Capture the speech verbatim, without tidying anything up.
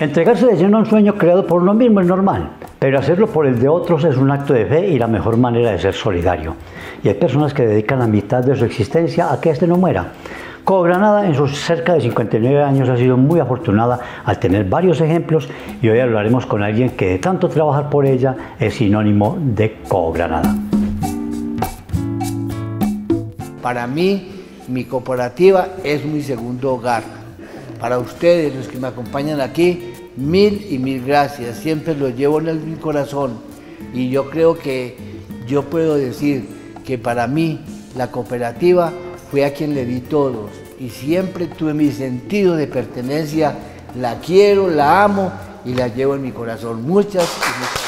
Entregarse de lleno a un sueño creado por uno mismo es normal, pero hacerlo por el de otros es un acto de fe y la mejor manera de ser solidario. Y hay personas que dedican la mitad de su existencia a que éste no muera. Cobranada, en sus cerca de cincuenta y nueve años, ha sido muy afortunada al tener varios ejemplos, y hoy hablaremos con alguien que de tanto trabajar por ella es sinónimo de Cobranada. Para mí, mi cooperativa es mi segundo hogar. Para ustedes, los que me acompañan aquí, mil y mil gracias. Siempre lo llevo en el, mi corazón, y yo creo que yo puedo decir que para mí la cooperativa fue a quien le di todos, y siempre tuve mi sentido de pertenencia. La quiero, la amo y la llevo en mi corazón. Muchas gracias.